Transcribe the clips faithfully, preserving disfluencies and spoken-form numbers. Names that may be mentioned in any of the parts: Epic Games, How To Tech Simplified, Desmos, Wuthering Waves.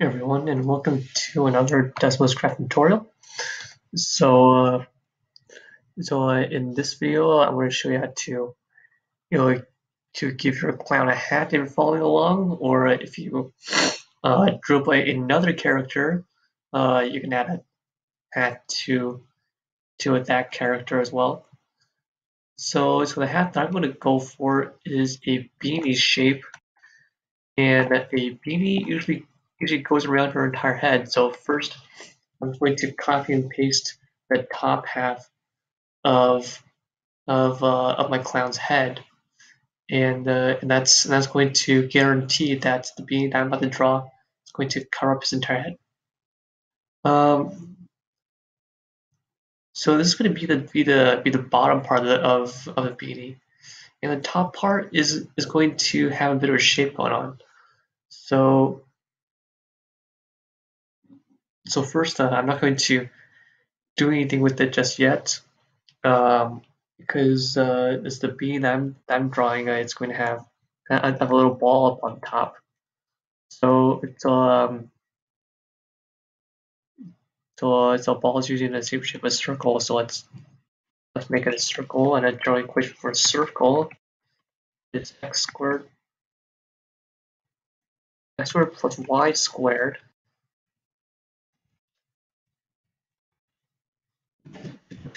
Hey everyone, and welcome to another Desmos craft tutorial. So, uh, so uh, in this video, I'm going to show you how to, you know, to give your clown a hat if you're following along, or if you uh, drew by another character, uh, you can add a hat to to that character as well. So, so the hat that I'm going to go for is a beanie shape, and a beanie usually. usually goes around her entire head. So first, I'm going to copy and paste the top half of of uh, of my clown's head, and uh, and that's and that's going to guarantee that the beanie that I'm about to draw is going to cover up his entire head. Um. So this is going to be the be the be the bottom part of the, of, of the beanie, and the top part is is going to have a bit of a shape going on. So. So first, uh, I'm not going to do anything with it just yet, um, because uh, it's the beanie that I'm, that I'm drawing. Uh, it's going to have, I have a little ball up on top. So it's um, so it's a ball is using the same shape as a circle. So let's let's make it a circle, and I draw an equation for a circle. It's x squared, x squared plus y squared.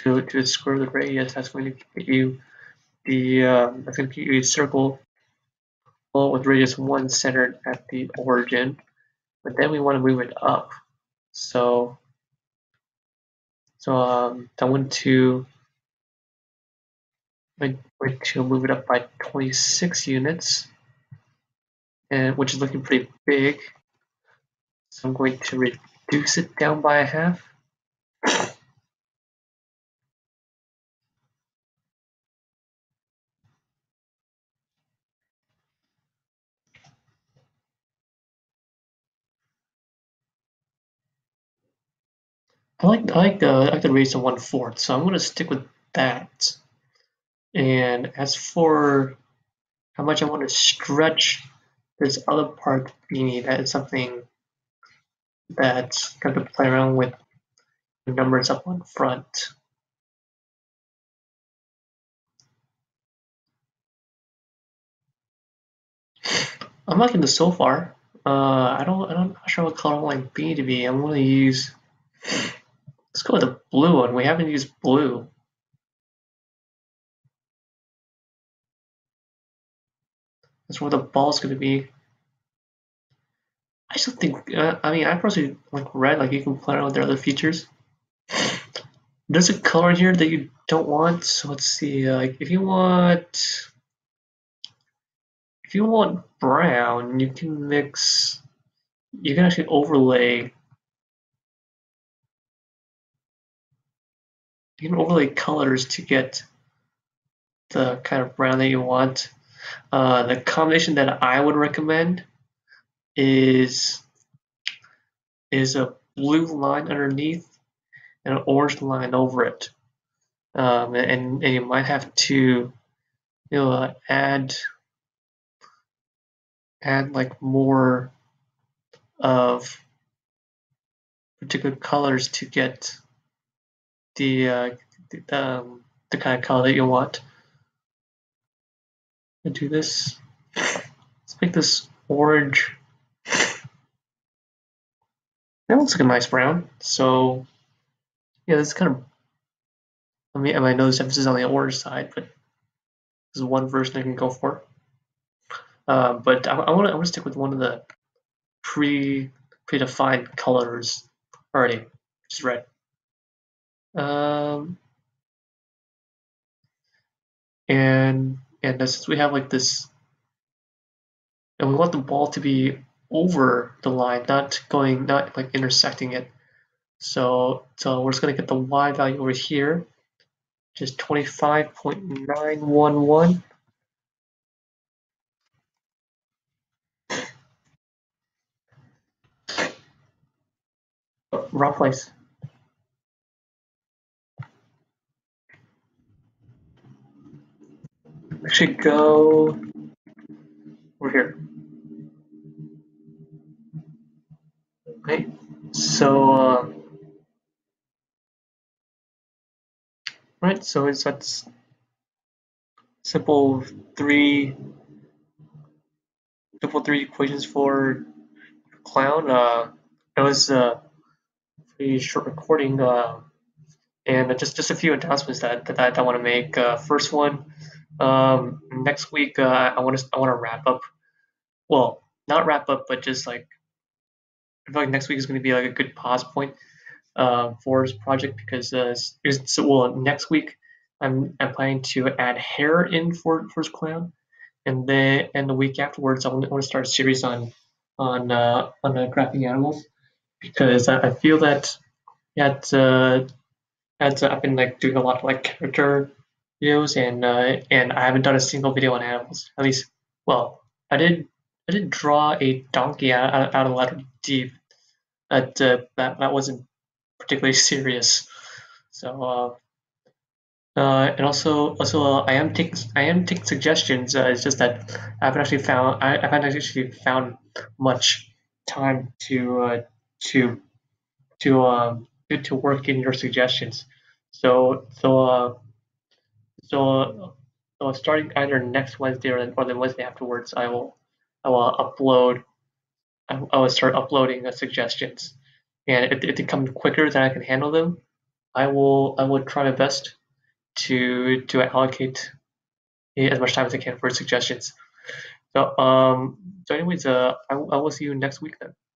To, to the square of the radius, that's going to give you the uh, that's going to give you a circle with radius one centered at the origin, but then we want to move it up. So, so um, I want to I want to move it up by twenty-six units, and which is looking pretty big. So I'm going to reduce it down by a half. I like I like the I like the radius of one fourth, so I'm going to stick with that. And as for how much I want to stretch this other part of the beanie, that is something that's got to play around with the numbers up on front. I'm liking this so far. Uh, I don't I don't I'm not sure what color I want my beanie to be. I'm going to use. Let's go with the blue one. We haven't used blue. That's where the ball's going to be. I still think, uh, I mean, I personally like red, like you can play around with their other features. There's a color here that you don't want, so let's see. Uh, like if you want, if you want brown, you can mix, you can actually overlay You can overlay colors to get the kind of brown that you want. Uh, the combination that I would recommend is is a blue line underneath and an orange line over it. Um, and, and you might have to, you know, uh, add add like more of particular colors to get. The, uh, the, um, the kind of color that you want. And do this. Let's make this orange. That looks like a nice brown. So, yeah, this is kind of. I mean, I know this emphasis on the orange side, but this is one version I can go for. Uh, but I, I want to I want to stick with one of the pre predefined colors already, which is red. Um and and since we have like this, and we want the ball to be over the line, not going, not like intersecting it. So so we're just gonna get the y value over here, which is twenty-five point nine one one. Oh, wrong place. We should go over here. right? So uh, right, so it's that simple three simple three equations for clown. Uh, that was a pretty short recording, uh, and just just a few announcements that that, that I want to make. Uh, first one, um, next week uh, I want to I want to wrap up. Well, not wrap up, but just like I feel like next week is going to be like a good pause point uh, for this project, because uh, it's, well, next week I'm I'm planning to add hair in for first clown, and then and the week afterwards I want to, I want to start a series on on uh, on uh, crafting animals, because I, I feel that that uh, that uh, I've been like doing a lot of like character videos, and uh, and I haven't done a single video on animals. At least, well, I did I did draw a donkey out, out, out of Letter D, but uh, that that wasn't particularly serious. So. Uh, Uh, and also, also uh, I am taking I am taking suggestions. Uh, it's just that I haven't actually found I, I haven't actually found much time to uh, to to um to work in your suggestions. So so uh, so uh, starting either next Wednesday or, or the Wednesday afterwards, I will I will upload I, I will start uploading uh, suggestions. And if, if they come quicker than I can handle them, I will I will try my best to to allocate as much time as I can for suggestions. So um so anyways, uh I, I will see you next week then.